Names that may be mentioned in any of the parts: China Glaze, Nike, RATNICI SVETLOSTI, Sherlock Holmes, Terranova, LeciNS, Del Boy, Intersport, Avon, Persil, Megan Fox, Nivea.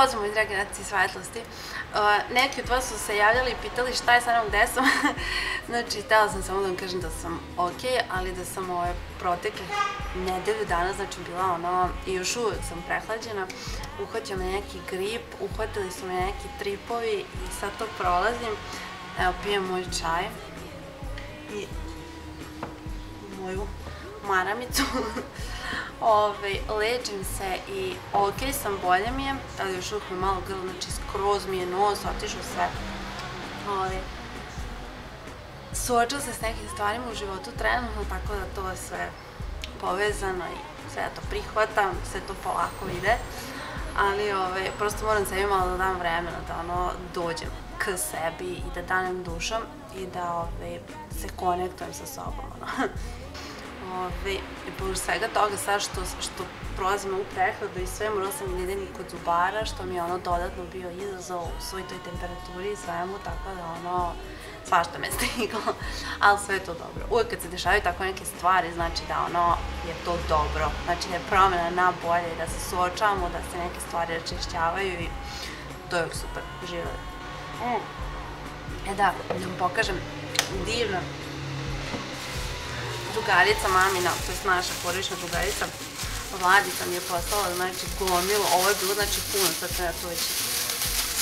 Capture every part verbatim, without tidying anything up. Pozdrav moji dragi ratnici svetlosti. Neki od vas su se javljali i pitali šta je sa mnom, gde sam. Znači, htela sam samo da vam kažem da sam ok, ali da sam ove protekle nedelju dana, znači bila ono, i još uvijek sam prehlađena, uhvatio me neki grip, uhvatili su me neki tripovi i sad to prolazim. Evo, pijem moj čaj i moju maramicu. Lečim se i ok sam, bolje mi je, ali još uvijek mi je malo grlo, znači skroz mi je nos otišao, sve. Suočila se s nekim stvarima u životu trenutno, tako da to je sve povezano i sve ja to prihvatam, sve to polako ide, ali prosto moram sebi malo da dam vremena da dođem k sebi i da danem dušom i da se konektujem sa sobom. Pored svega toga, sad što prolazim u prehladu i sve, morala sam i jedini kod zubara, što mi je ono dodatno bio izazov u svoj toj temperaturi i svemu, tako da ono, svašta me stiglo, ali sve je to dobro. Uvijek kad se dešavaju tako neke stvari, znači da ono, je to dobro, znači da je promjena na bolje i da se suočavamo, da se neke stvari raščišćavaju i to je uvijek super, živjeli. E da, da vam pokažem, divno. Drugarica mamina, to je naša porodična drugarica, Vladica mi je poslala, znači gomilu, ovo je bilo znači puno, sad sam ja to već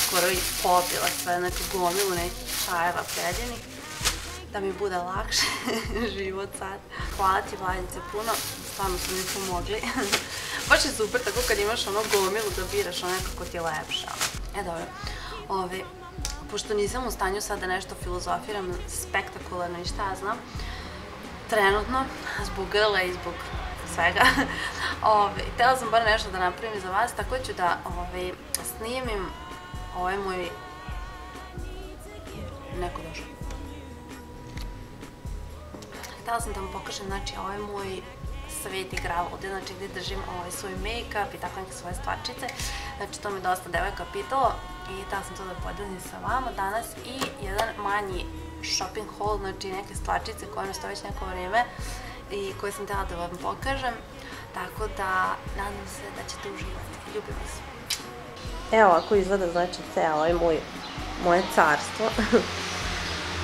skoro i popila sve, znači gomilu nekih čajeva predjenih, da mi bude lakše život sad. Hvala ti Vladice puno, stvarno su mi pomogli. Baš je super tako kad imaš ono gomilu da biraš ono nekako ti je lepše. E dobro, ove, pošto nisam u stanju sad da nešto filozofiram spektakularno i šta ja znam, trenutno, zbog grla i zbog svega, htjela sam bar nešto da napravim za vas, tako ću da snimim ovaj moj... Neko došao. Htjela sam da vam pokažem, znači, ovaj moj svet igrava ovdje, znači gdje držim svoj make-up i tako neke svoje stvarčice, znači to mi dosta devojka pitalo i htjela sam to da podelim sa vama danas i jedan manji shopping haul, znači neke stvarčice koje mi stoje već neko vrijeme i koje sam htjela da vam pokažem, tako da nadam se da ćete uživati. Ljubim vas. Evo ovako izgleda znači celo i moje carstvo.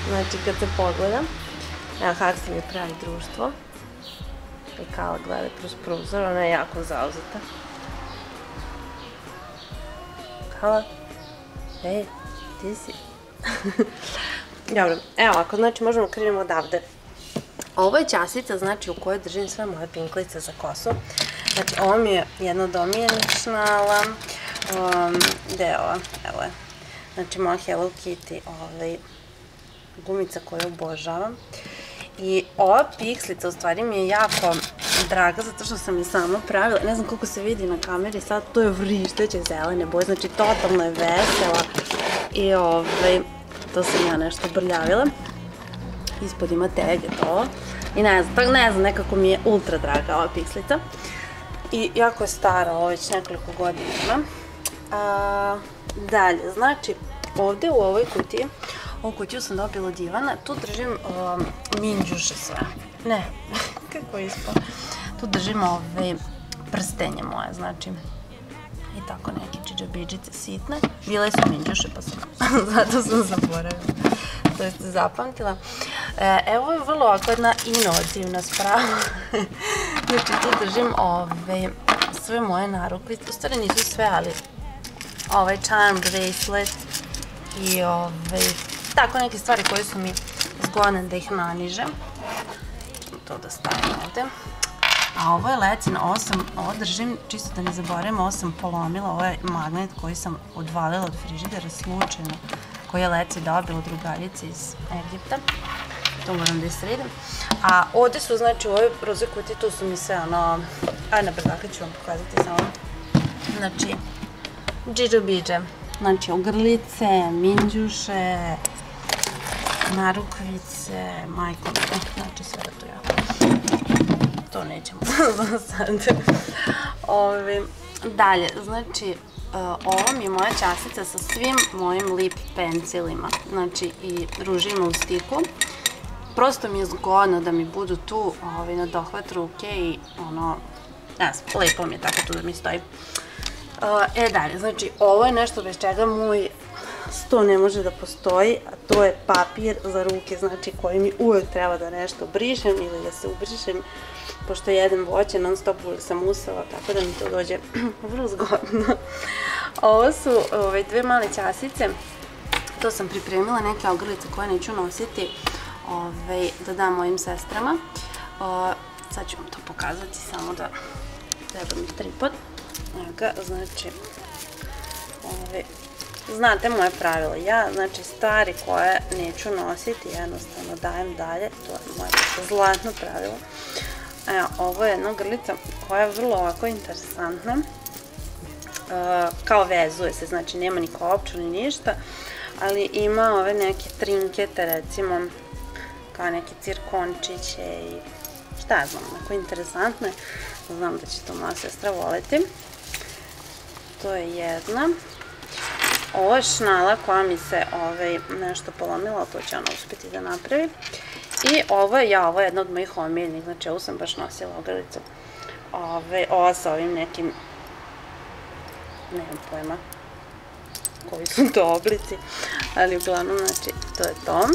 Znači kad se pogledam, evo Haksi mi pravi društvo i Kala gleda kroz prozor, ona je jako zauzeta. Kala, ej, ti si? Dobro, evo ovako, znači možemo krenemo odavde. Ovo je časica, znači u kojoj držim sve moje pinklice za kosu. Znači ovo mi je jedna od omiljenih šnala. Gde je ova? Evo je. Znači moja Hello Kitty gumica koju obožavam. I ova pikslica u stvari mi je jako draga zato što sam je sama pravila. Ne znam koliko se vidi na kameri, sad to je vrišteće zelene boje, znači totalno je vesela. I ovaj... to sam ja nešto brljavila, ispod ima tege to i ne znam, tako ne znam, nekako mi je ultra draga ova pikslica i jako je stara, ovo već nekoliko godina ima. Dalje, znači ovdje u ovoj kutiji, ovu kutiju sam dobila od Ivana, tu držim minđuše sve, ne, kako je ispod, tu držim ove prstenje moje, znači i tako neke džidžabidžice sitne. Bile su minđuše pa sam, zato sam zaboravila, to jeste zapamtila. Evo je vrlo ovako jedna inovativna sprava. Znači tu držim ove, sve moje narukvice, u stvari nisu sve, ali ovaj charm bracelet i ove, tako neke stvari koje su mi zgodne da ih nanižem. To da stavim ovde. A ovo je lecin, ovo držim, čisto da ne zaboravim, ovo sam polomila, ovo je magnet koji sam odvalila od frižidera slučajno, koji je leci dobila drugarici iz Egipta, to moram da isredem. A ovdje su, znači u ovoj rozoj kutiji, tu su mi sve ono, aj na brzakli ću vam pokazati samo, znači, džidžobidže, znači ogrlice, minđuše, narukvice, majkove, znači sve da tu ja. To nećemo sad. Dalje, znači, ovo mi je moja časica sa svim mojim lip pencilima, znači i ružima u stiku. Prosto mi je zgodno da mi budu tu na dohvat ruke i ono, ne znam, lepo mi je tako tu da mi stoji. E dalje, znači ovo je nešto bez čega moj sto ne može da postoji, a to je papir za ruke, znači koji mi uvek treba da nešto brišem ili da se ubrišem, pošto jedem voće non stop, uvek sam usala, tako da mi to dođe vrlo zgodno. Ovo su ove dve male ćasice, to sam pripremila, neke ogrlice koje neću nositi da dam mojim sestrama. Sad ću vam to pokazati, samo da treba mi tripod. Znači, znate moje pravilo, ja znači stvari koje neću nositi jednostavno dajem dalje, to je moje zlatno pravilo. Ovo je jedna grlica koja je vrlo ovako interesantna, kao vezuje se, znači nema ni kopča ni ništa, ali ima ove neke trinkete, recimo kao neke cirkončiće i šta ja znam, onako interesantno je, znam da će to moja sestra voleti. To je jedna. Ovo je šnala koja mi se nešto polomila, to će ona uspjeti da napravi. I ovo je, ja, ovo je jedna od mojih omiljenih, znači ovu sam baš nosila ogrlicu. Ova sa ovim nekim, nemam pojma koji su to oblici, ali uglavnom, znači, to je to.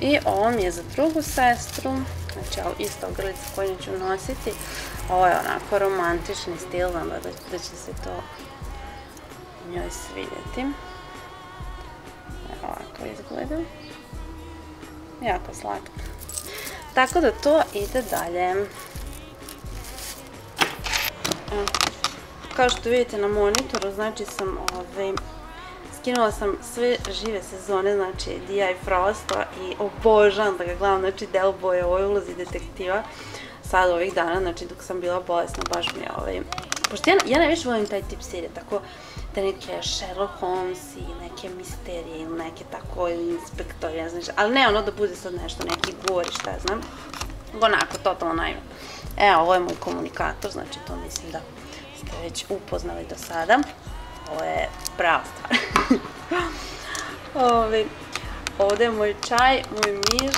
I ovo mi je za drugu sestru, znači isto ogrlica koju neću nositi. Ovo je onako romantični stil, znam da će se to njoj svidjeti. Ovako izgleda. Jako slatko. Tako da to ide dalje. Kao što vidite na monitoru, znači sam ovaj... Skinula sam sve žive sezone, znači D I Frosta, i obožavam da ga gledam, znači Del Boy u ovoj ulozi detektiva. Sad ovih dana, znači dok sam bila bolesna, baš mi je ovaj... Pošto ja najviše volim taj tip serije, tako da neke Sherlock Holmes i neke misterije ili neke tako, ili inspektori, ja znam što. Ali ne ono da bude sad nešto, neki govori, šta ja znam. Onako, totalno naivno. Evo, ovo je moj komunikator, znači to mislim da ste već upoznali do sada. Ovo je prava stvar. Ovdje je moj čaj, moj miš,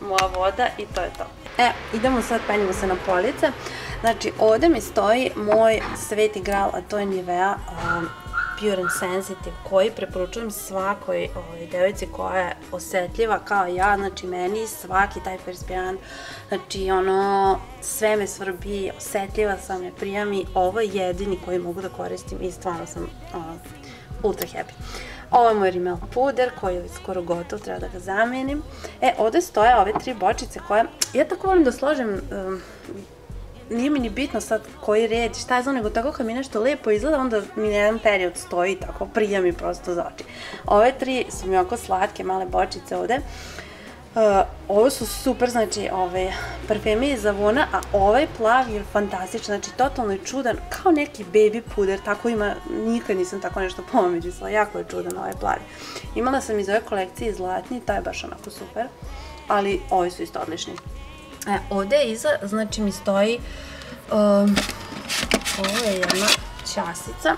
moja voda i to je to. E, idemo sad, penjamo se na police. Znači, ovdje mi stoji moj sveti gral, a to je Nivea Pure and Sensitive, koji preporučujem svakoj devojci koja je osetljiva kao ja, znači meni svaki taj perspirant, znači ono, sve me svrbi, osetljiva sam, ne prija mi, ovo je jedini koji mogu da koristim i stvarno sam ultra happy. Ovo je moj rimel puder koji je skoro gotov, treba da ga zamenim. E, ovdje stoje ove tri bočice koje, ja tako volim da složem, nije mi ni bitno sad koji red, šta je znam, nego tako kad mi nešto lijepo izgleda, onda mi jedan period stoji i tako, prija mi prosto za oči. Ove tri su mi oko slatke male bočice ovdje. Ovo su super, znači, ove parfeme iz Avona, a ovaj plav je fantastičan, znači totalno je čudan, kao neki baby puder, tako ima, nikad nisam tako nešto pomislila, jako je čudan ovaj plav. Imala sam iz ove kolekcije zlatni, taj je baš onako super, ali ovi su isto odlični. Ovdje iza, znači, mi stoji, ovo je jedna časica,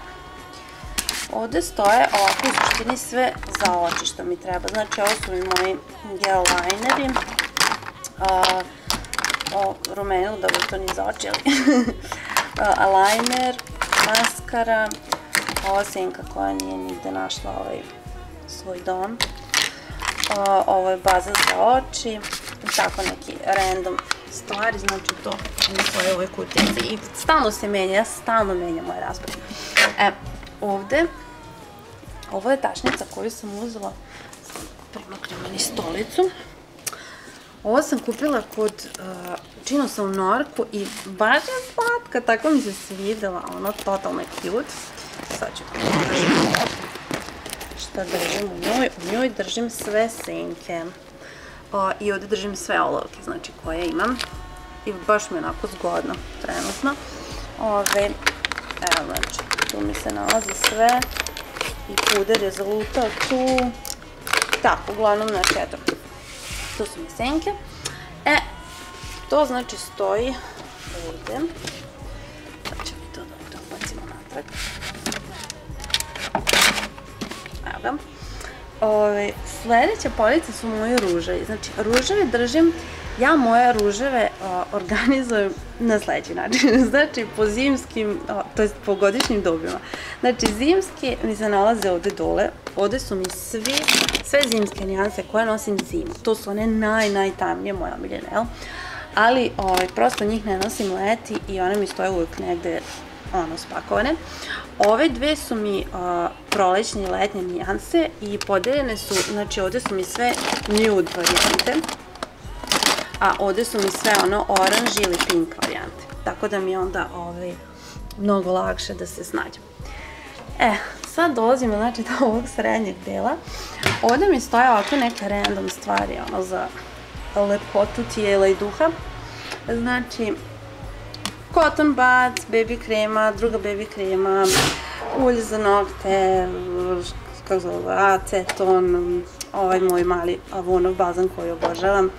ovdje stoje ovako u suštini sve za oči što mi treba, znači ovo su mi moji gel lineri, ovo rumenilo, dobro to ni za oči, ali liner, maskara, ova senka koja nije nigde našla ovaj svoj dom, ovo je baza za oči, tako neki random stvari, znači to koje uvijek utjeci i stalno se menja, ja stalno menjam moje raspored. E, ovdje, ovo je tašnica koju sam uzela, primaknem meni stolicu. Ovo sam kupila kod Činosa u Norku i baš je slatka, tako mi se svidjela, ono totalno je cute. Sad ću držim šta držim u njoj, u njoj držim sve senke. I ovdje držim sve olovke, znači, koje imam i baš mi je onako zgodno trenutno. Ovdje, evo, znači, tu mi se nalazi sve i puder je zalutao tu, tako, uglavnom, znači, eto, tu su mi senke. E, to, znači, stoji ovdje, znači, mi to da ubacimo natrag. Evo ga. Sljedeća polica su moje ruževi, znači ruževi držim Ja moje ruževe organizujem na sledeći način, znači po zimskim, to je po godišnjim dobima. Znači zimski mi se nalaze ovde dole, ovde su mi svi, sve zimske nijanse koje nosim zimu. To su one naj, najtamnije, moja omiljene, jel? Ali prosto njih ne nosim leti i one mi stoje uvijek negde ono spakovane. Ove dve su mi prolećne i letnje nijanse i podeljene su, znači ovde su mi sve nude varijante, a ovde su mi sve ono oranž ili pink varijante. Tako da mi je onda mnogo lakše da se snađem. E, sad dolazimo znači do ovog srednjeg dela. Ovde mi stoje ovako neke random stvari ono za lepotu tijela i duha. Znači, cotton buds, baby krema, druga baby krema, ulje za nokte, kako zove, aceton, ovaj moj mali Avonov bazan koji obožavam.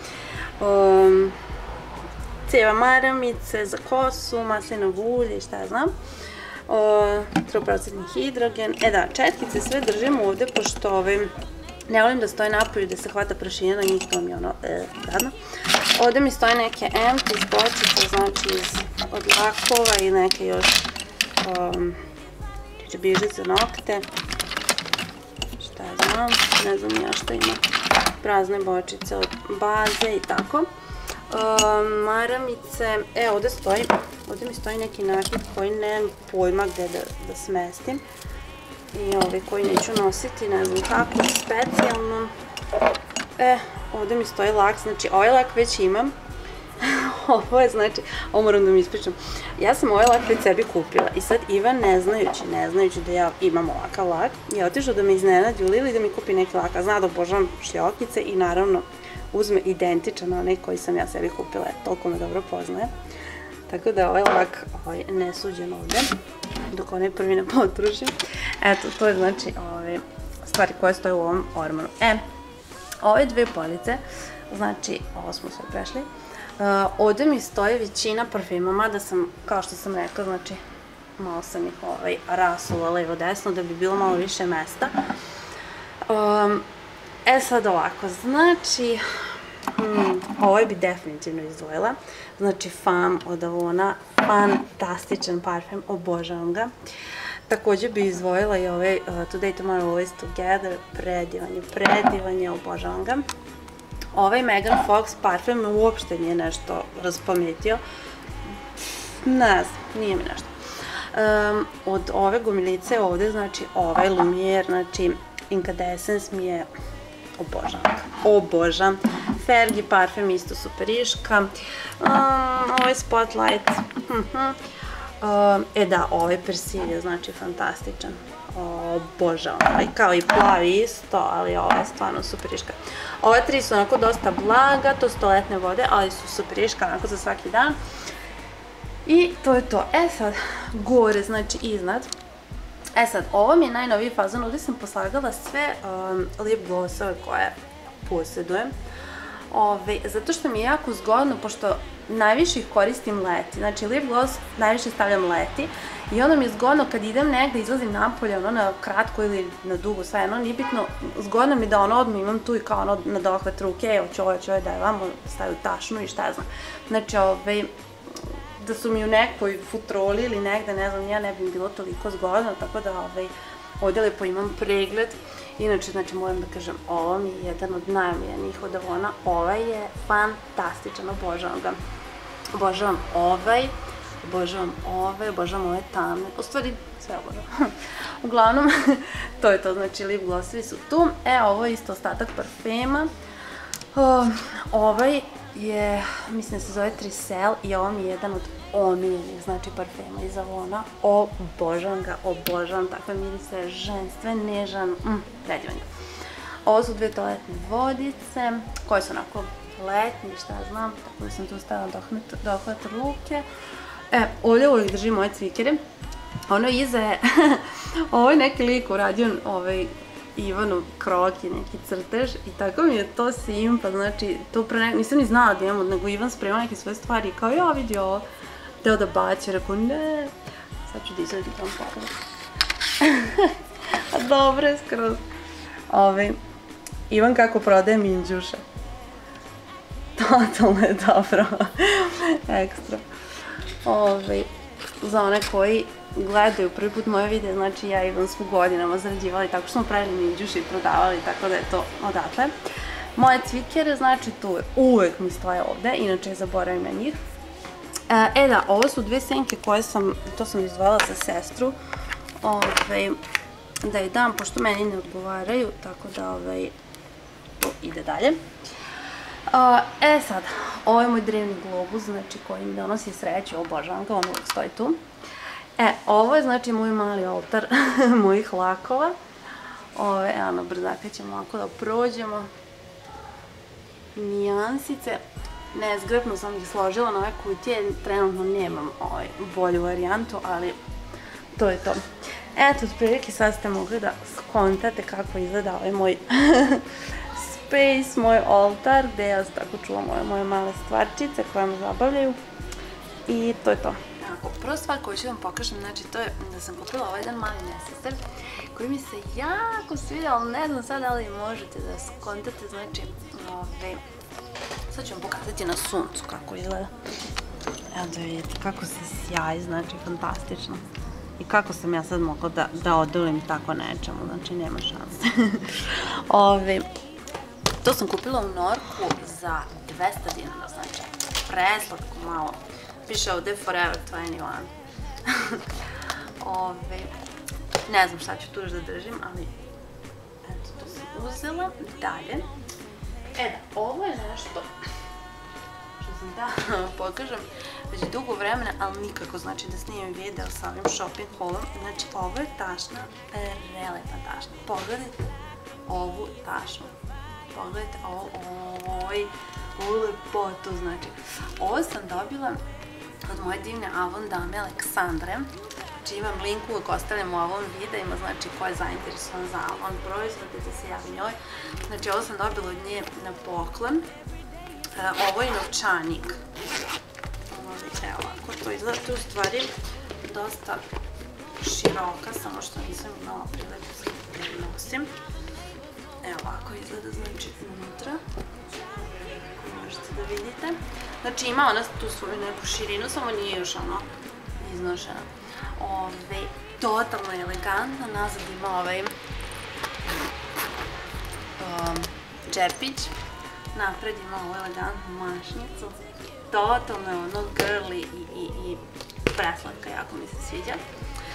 Ceva maramice za kosu, maslinovo ulje i šta ja znam, tri procenta hidrogen. E da, četkice sve držim ovde pošto ne volim da stoje napolju da se hvata prašina na njih, to mi je ono gadno. Ovde mi stoje neke empty bočice, znači od lakova i neke još bižice za nokte, šta ja znam, ne znam ja šta ima. Prazne bočice od baze i tako. Maramice, e ovde stoji, ovde mi stoji neki nakit koji nemam pojma gde da smestim. I ove koji neću nositi, ne znam kako, specijalno. E, ovde mi stoji lak, znači ovaj lak već imam. Ovo je znači, ovo moram da mi ispričam. Ja sam ovaj lak pred sebi kupila i sad Ivan ne znajući, ne znajući da ja imam ovakav lak, je otišao da me iznenadi u Lili da mi kupi neki lak, a zna da obožavam šljokice i naravno uzme identičan onaj koji sam ja sebi kupila, toliko me dobro poznaje. Tako da ovaj lak ne suđen ovde, dok onaj prvi ne potrošim. Eto, to je znači stvari koje stoje u ovom ormaru. E, ove dve police, znači ovo smo sve prešli. Ovde mi stoje većina parfima, mada sam, kao što sam rekla, znači malo sam ih rasula levo desno da bi bilo malo više mesta. E sad ovako, znači ovo bi definitivno izdvojila, znači Fam od Avona, fantastičan parfim, obožavam ga. Takođe bi izdvojila i ovaj Today Tomorrow Always Together, predivan je, predivan je, obožavam ga. Ovaj Megan Fox parfum me uopšte nije nešto raspametio. Ne znam, nije mi nešto. Od ove gumilice ovde, znači ovaj Lumiere, znači Incandescence mi je obožan. Obožan. Fergie parfum isto superiška. Ovaj Spotlight. E da, ovaj Persil je znači fantastičan. Obožavam ovaj, kao i plavi isto, ali ova je stvarno superiška. Ove tri su onako dosta blaga, to su toaletne vode, ali su superiška onako za svaki dan. I to je to. E sad, gore, znači iznad. E sad, ovo mi je najnoviji fazon, ovdje sam poslagala sve lip glossove koje posjedujem. Zato što mi je jako zgodno, pošto najviše ih koristim leti, znači lip gloss najviše stavljam leti i onda mi je zgodno kad idem negde, izlazim napolje, ono na kratko ili na dugo, sve jedno, nije bitno, zgodno mi da ono odmah imam tu i kao ono na dohvat ruke, oću ovo, oću ovo, daj vamo, stavim tašnu i šta ja znam. Znači ovej, da su mi u nekoj futroli ili negde, ne znam, ja ne bi mi bilo toliko zgodno, tako da ovej, ovdje lepo imam pregled. Inače, znači, moram da kažem, ovo mi je jedan od najomiljenijih od Avona. Ovaj je fantastičan, obožavam ga. Obožavam ovaj, obožavam ovaj, obožavam ove tamne. U stvari, sve obožavam. Uglavnom, to je to, znači, lip glossovi su tu. E, ovo je isto ostatak parfema. Ovaj je, mislim da se zove Trisel i ovo mi je jedan od omiljenih, znači, parfema iz Avona. Obožavam ga, obožavam, takve mirise, ženstven, nežan, predivan je. Ovo su dve toaletne vodice, koje su onako letnje, šta znam, tako da sam tu stavila dohvat ruke. E, ovdje uvijek držim moje cvikere. Ono iza je, ovo je neki lik uradio ovaj Ivanov krok i neki crtež i tako mi je to simpa, znači, to pre nekako, nisam ni znala da imamo, nego Ivan spremao neke svoje stvari i kao, ja vidio ovo, teo da baće, rekao, ne, sad ću da izredi tamo pogledati. Dobro je skroz. Ivan kako prodaje minđuše. totalno je dobro, ekstra. Za one koji gledaju prvi put moje videe, znači ja i Ivan smo godinama zarađivali, tako što smo pravili ninđuše i prodavali, tako da je to odatle. Moje cvikere, znači tu uvek mi stoje ovde, inače zaboravim na njih. E da, ovo su dve senke koje sam, to sam izdvojila za sestru, da joj dam, pošto meni ne odgovaraju, tako da to ide dalje. E sad, ovo je moj drevni globus, znači koji mi donosi sreću, obožavam ga, on uvek stoji tu. E, ovo je znači moj mali oltar mojih lakova. Evo na brzaka ćemo lako da prođemo. Nijansice. Nezgrapno sam ih složila na ove kutije, trenutno nemam bolju varijantu, ali to je to. Eto, otprilike sad ste mogli da skontate kako izgleda ovaj moj space, moj oltar, gde ja tako čuvam moje male stvarčice koje me zabavljaju. I to je to. Prva stvar koju ću vam pokažem, znači to je da sam kupila ovaj jedan mali nesester koji mi se jako svidio, ali ne znam sad da li možete da skontate, znači ovdje. Sad ću vam pokazati na suncu kako izgleda. Evo da vidite kako se sjaji, znači fantastično. I kako sam ja sad mogla da odolim tako nečemu, znači nema šanse. To sam kupila u Norku za dvesta dinara, znači preslatko malo. Piše ovdje Forever dvadeset jedan. Ne znam šta ću tu još da držim, ali eto, to sam uzela. Dalje. E da, ovo je nešto što sam da pokažem već dugo vremena, ali nikako znači da snimim video sa ovim shopping haulom. Znači, ovo je tašna, prelepa tašna. Pogledajte ovu tašnu. Pogledajte ovo, oj, ovu lepotu, znači. Ovo sam dobila od moje divne Avon dame Aleksandre. Znači, imam link uvek ostavljam u Avon videima, znači ko je zainteresovan za Avon proizvode, da se javi njoj. Znači, ovo sam dobila od nje na poklon. Ovo je novčanik. Evo ovako to izgleda, to je u stvari dosta široka, samo što nisam imala priliku da je nosim. Evo ovako izgleda, znači unutra. Možete da vidite. Znači ima ona tu svoju neku širinu, samo nije još ono iznošena. Ovdje, totalno elegantna, nazad ima ovaj džepić. Napred ima ovu elegantnu mašnicu. Totalno je ono girly i preslatka, jako mi se sviđa.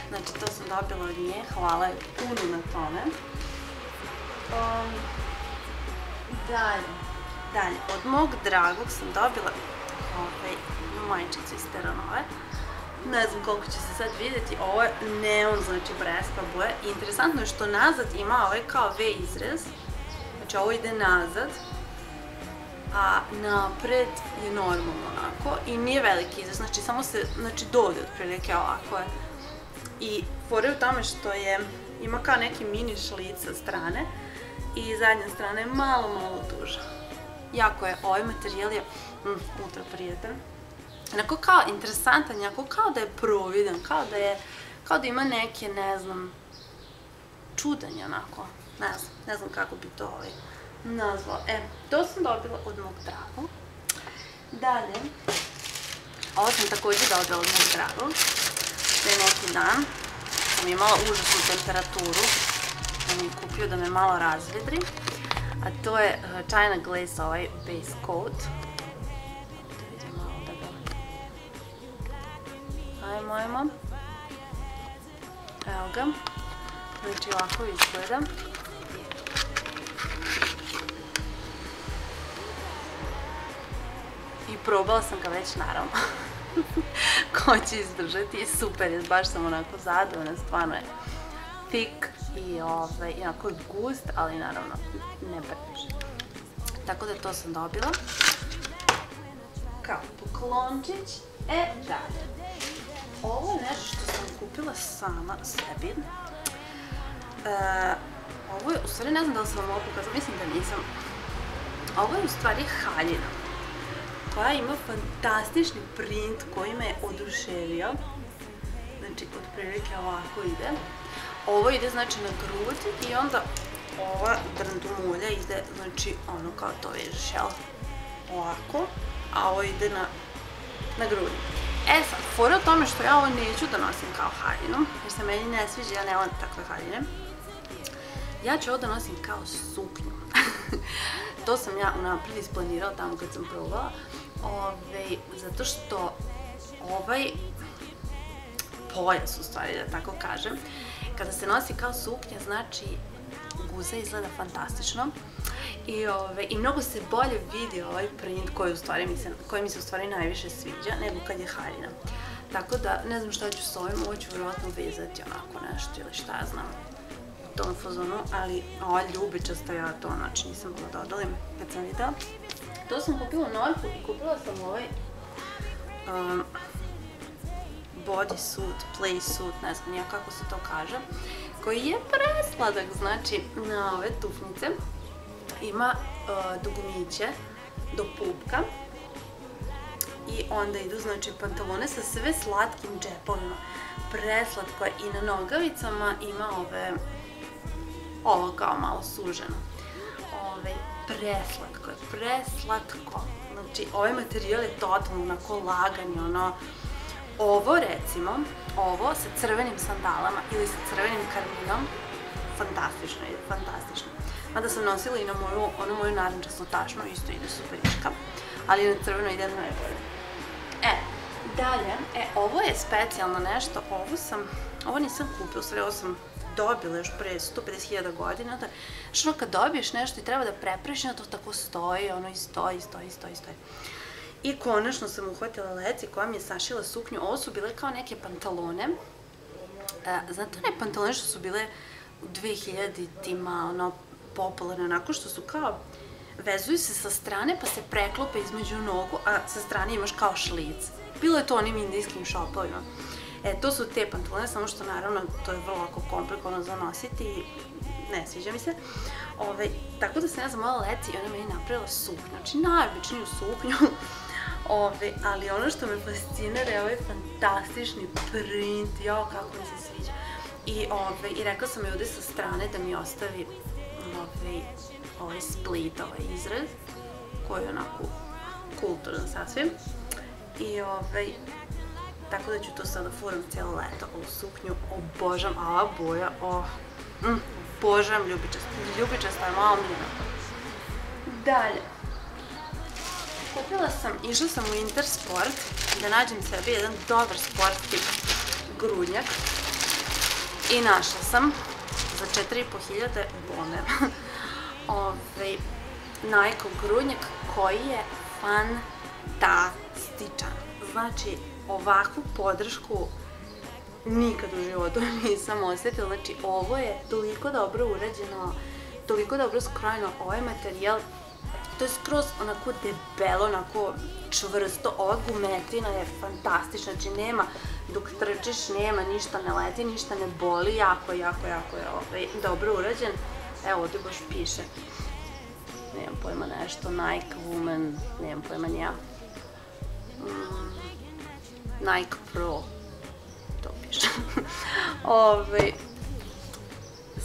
Znači to sam dobila od nje, hvala je puno na tome. Dalje. Dalje, od mog dragog sam dobila ovaj majčicu iz Terranove. Ne znam koliko će se sad vidjeti, ovo je neon, znači brespa boja. Interesantno je što nazad ima ovaj kao V izrez, znači ovo ide nazad, a napred je normalno onako i nije veliki izrez, znači samo se dovde otprilike ovako je. I fora je u tome što ima kao neki mini šlic sa strane i zadnja strana je malo malo duža. Jako je, ovaj materijal je ultra prijedan. Onako kao interesantan, jako kao da je providan, kao da ima neke, ne znam, čudanje onako. Ne znam, ne znam kako bi to ovaj nazvao. E, to sam dobila od mog dragog. Dalje, ovo sam također dobila od mog dragog. To je neki dan. Sam imala užasnu temperaturu. Da mi je kupio da me malo razvedri. A to je China Glaze ovaj base coat. Da vidim malo da ga... Ajmo, ajmo. Evo ga. Znači ovako izgleda. I probala sam ga već naravno. Ko će izdržati, super je, baš sam onako zadovoljna, stvarno je thick i onako gust, ali naravno ne previše. Tako da to sam dobila kao poklončić. E, dalje. Ovo je nešto što sam kupila sama sebi. Ovo je, u stvari ne znam da li sam vam ovo pokazala, mislim da nisam. Ovo je u stvari haljina koja ima fantastični print koji me je oduševio. Znači, od prilike ovako ide. Ovo ide znači na grudi i onda ova drndumulja ide, znači ono kao to vežeš, jel? ovako, a ovo ide na, na grudi. E sad, fora u tome što ja ovo neću da nosim kao haljinu, jer se meni ne sviđa, ja ne volim takve haljine. Ja ću ovo da nosim kao suknju. To sam ja unaprijed isplanirala tamo kad sam probala. Zato što ovaj pojas, u stvari da tako kažem, kada se nosi kao suknja, znači guza izgleda fantastično i mnogo se bolje vidi ovaj print koji mi se u stvari najviše sviđa nego kad je haljina. Tako da ne znam šta ću s ovim, ovo ću vjerojatno vezati onako nešto ili šta ja znam u tom fazonu, ali ova ljubičasta ja to znači nisam mogla da odolim kad sam videla. To sam kupila u Norku i kupila sam ovaj bodysuit, playsuit, ne znam ja kako se to kaže, koji je presladak, znači na ove tufnice ima dugumiće do pupka i onda idu znači pantalone sa sve slatkim džepovima, preslatko je i na nogavicama ima ove, ovo kao malo suženo, ove preslatko je, preslatko, znači ovaj materijal je totalno onako lagan i ono. Ovo recimo, ovo sa crvenim sandalama ili sa crvenim karminom, fantastično ide, fantastično. Mada sam nosila i na onu moju narančastu tašnu, isto ide super iška, ali na crveno ide najbolje. E, dalje, e, ovo je specijalno nešto, ovo sam, ovo nisam kupila, sve ovo sam dobila još pre sto pedeset hiljada godina, što kad dobiješ nešto i treba da prepriš, to tako stoji, ono i stoji, stoji, stoji, stoji. I konačno sam uhvatila Leci koja mi je sašila suknju. Ovo su bile kao neke pantalone. Znate one pantalone što su bile u dve hiljaditima, ono, popularne, onako što su kao, vezuju se sa strane pa se preklope između nogu, a sa strane imaš kao šlic. Bilo je to onim indijskim šopovima. E, to su te pantalone, samo što naravno to je vrlo komplikovano za nositi i ne sviđa mi se. Tako da sam ja zamolila Leci i ona meni napravila suknju, znači najobičniju suknju. Ove, ali ono što me fascinira je ovaj fantastični print, jao kako mi se sviđa. I, ove, i rekla sam joj ovdje sa strane da mi ostavi ove, ovaj split, ovaj izraz, koji je onako kulturan sasvim. I ove, tako da ću to sada furam cijelo leto, ovu suknju obožam, a ova boja, oh, mm, obožam ljubičasta, ljubičasta je malo mljena. Dalje. Kupila sam, išla sam u Intersport da nađem sebi jedan dobar sportski grudnjak i našla sam za četiri i po hiljade bone ovaj Nike grudnjak koji je fantastičan. Znači ovakvu podršku nikad u životu nisam osjetila, znači ovo je toliko dobro urađeno, toliko dobro skrojeno, ovaj materijal. To je skroz onako debelo, onako čvrsto, ova gumetina je fantastična, znači nema, dok trčiš nema, ništa ne leti, ništa ne boli, jako, jako, jako je dobro urađen. Evo ovdje baš piše, nemam pojma nešto, Nike Woman, nemam pojma nija, Nike Pro, to piše.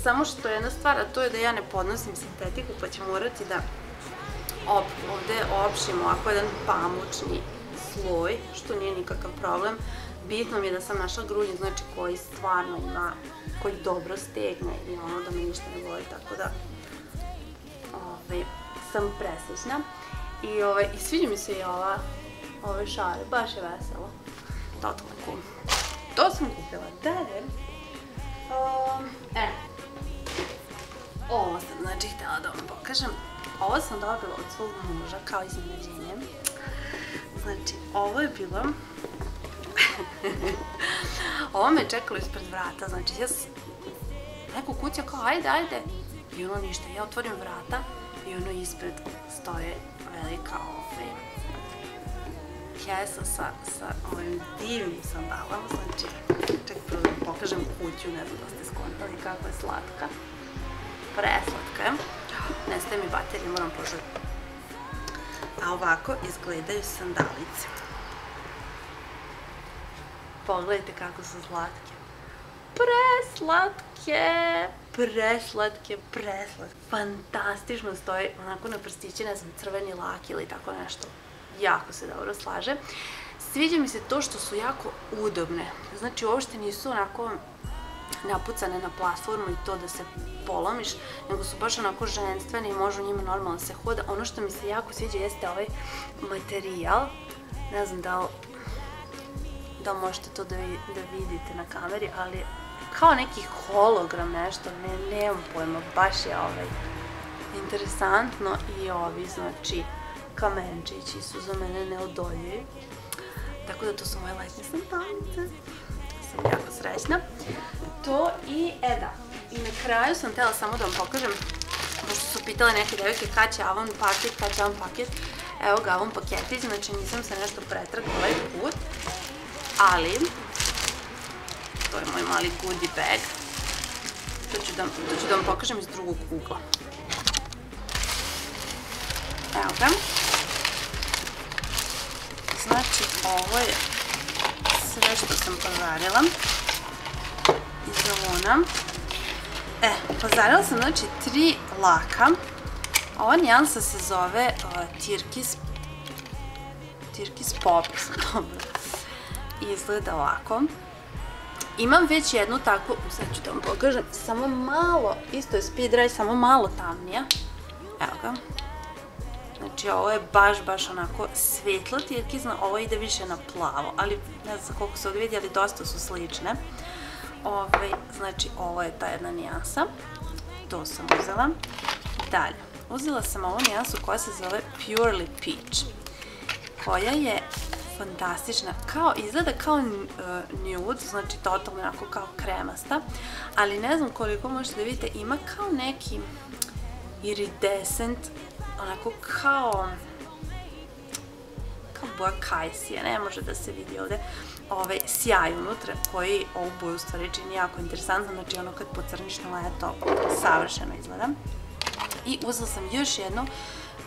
Samo što je jedna stvar, a to je da ja ne podnosim sintetiku pa ću morati da ovdje opšim ovako jedan pamučni sloj, što nije nikakav problem. Bitno mi je da sam našla grudnjak, znači koji stvarno ima, koji dobro stegne i ono da mi ništa ne boli, tako da sam presrećna. I sviđa mi se i ove šare, baš je veselo. Totalno cool. To sam kupila. Dalje. Ovo sam znači htjela da vam pokažem. Ovo sam dobila od svog muža kao iznenađenje. Znači, ovo je bilo... Ovo me čekalo ispred vrata, znači ja sam... Neko kuća kao, ajde, ajde. I ono ništa, ja otvorim vrata i ono ispred stoje velika ove... kesa sa ovim divnim sandalama, znači... Ček, prvo da pokažem kuću, ne znam da ste skontali kako je slatka. Preslatka je. Nestaje mi baterije, moram požuriti. A ovako izgledaju sandalice. Pogledajte kako su slatke. Preslatke! preslatke, preslatke. Fantastično stoje, onako na prstići, ne znam, crveni lak ili tako nešto. Jako se dobro slaže. Sviđa mi se to što su jako udobne. Znači, uopšte nisu onako napucane na platformu i to da se polomiš, nego su baš onako ženstvene i može u njima normalno se hoda. Ono što mi se jako sviđa jeste ovaj materijal. Ne znam da li da možete to da vidite na kameri, ali kao neki hologram nešto, nemam pojma, baš je ovaj interesantno i ovi, znači, kamenčići su za mene neodoljivi. Tako da to su moje letnje sandalice. Sam jako srećna. To i, e da, i na kraju sam htjela samo da vam pokažem, pošto su pitale neke devojke kada će Avon paket, kada će Avon paket, evo ga Avon paketić, znači nisam se nešto pretrgala ovaj put, ali to je moj mali goodie bag, to ću da, to ću da vam pokažem iz drugog ugla. Evo ga. Znači, ovo je sve što sam pazarila iz Avona. E, pazarila sam, znači, tri laka. Ova nijansa se zove Tirkis Pop. Izgleda ovako. Imam već jednu takvu, sad ću da vam pokažem, samo malo, isto je speed dry, samo malo tamnija. Evo ga. Znači ovo je baš, baš onako svetlo tirkizno, ovo ide više na plavo, ali ne znam koliko se ovdje vidi, ali dosta su slične. Znači ovo je ta jedna nijansa, to sam uzela. Dalje, uzela sam ovu nijansu koja se zove Purely Peach, koja je fantastična, izgleda kao nude, znači totalno onako kao kremasta, ali ne znam koliko možete da vidite, ima kao neki iridescent, onako kao kao boja kajsija, ne može da se vidi ovde ovaj sjaj unutra koji ovu boju u stvari čini jako interesantno, znači ono kad pocrniš na leto savršeno izgleda. I uzela sam još jednu,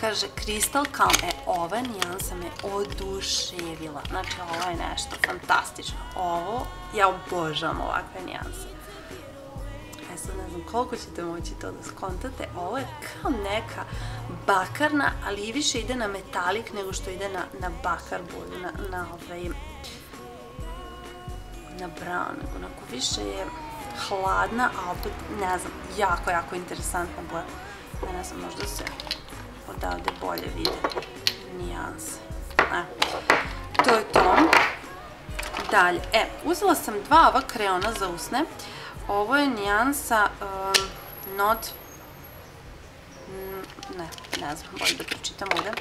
kaže Crystal Calm, e ova nijansa me oduševila, znači ovo je nešto fantastično, ovo ja obožavam ovakve nijanse. E sad ne znam koliko ćete moći to da skontate, ovo je kao neka bakarna, ali i više ide na metalik nego što ide na bakar boju, na ovaj, na brown, nego onako više je hladna, a opet ne znam, jako, jako interesantna boja. Ne znam, možda se odavde bolje vide nijanse. To je to. Dalje, e, uzela sam dva ova kreona za usne. Ovo je nijansa Not, ne, ne znam, bolje da pročitam ovdje.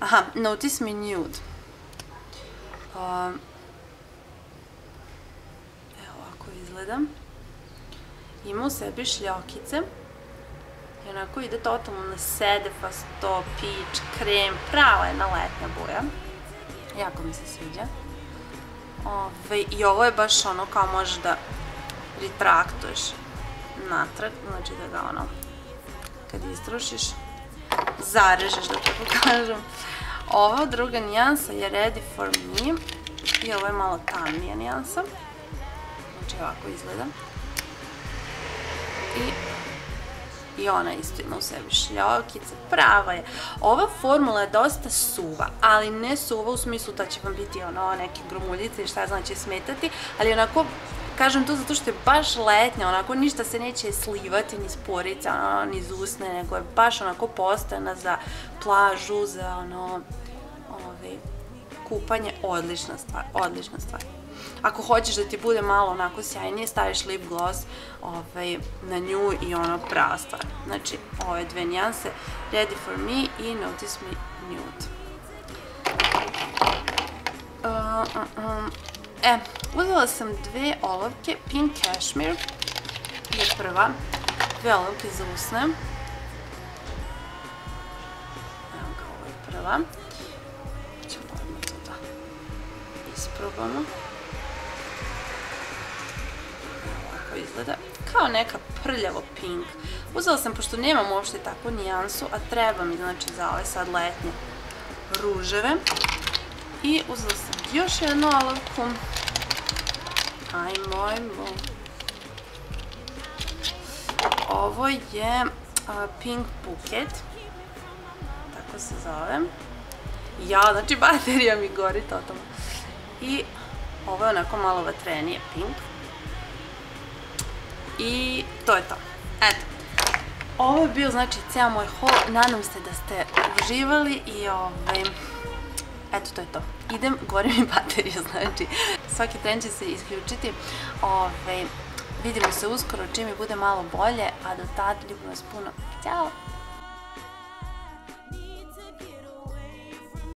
Aha, Notice Me Nude. Evo ovako izgleda. Ima u sebi šljokice. I onako ide totalno na sedefasto, peach, krem, prava jedna letnja boja. Jako mi se sviđa. I ovo je baš ono kao možeš da retraktuješ natrag, znači da ga ono, kad istrošiš, zarežeš, da tako kažem. Ova druga nijansa je Ready For Me i ovo je malo tamnija nijansa, znači ovako izgleda. I ona isto ima u sebi šljokice, prava je. Ova formula je dosta suva, ali ne suva u smislu da će vam biti ono neke gromuljice i šta znači smetati, ali onako, kažem to zato što je baš letnja, onako ništa se neće slivati, ni sporica, ono, ni zusne, nego je baš onako postojana za plažu, za ono, ovaj, kupanje, odlična stvar, odlična stvar. Ako hoćeš da ti bude malo onako sjajnije, staviš lip gloss ovaj, na nju i ono prava stvar. Znači, ove dve nijanse, Ready For Me i Notice Me Nude. Uh, uh, uh. E, uzela sam dve olovke, Pink Cashmere je prva, dve olovke za usne. Evo ga, ovo je prva. Ćemo odmah to da isprobamo. Ovako izgleda, kao neka prljavo pink. Uzela sam, pošto nemam uopšte takvu nijansu, a treba mi znači za ove sad letnje ruževe. I uzela sam još jednu olovku. Ajmo, ajmo. Ovo je Pink Buket, tako se zove. Ja, znači baterija mi gori totalno. I ovo je onako malo vatrenije pink. I to je to. Eto. Ovo je bio, znači, cijel moj haul. Nadam se da ste uživali i ovaj... Eto, to je to. Idem, gori mi baterija, znači. Svaki tren će se isključiti. Ovaj... Vidimo se uskoro čim mi bude malo bolje, a do tad ljubim vas puno. Ćao!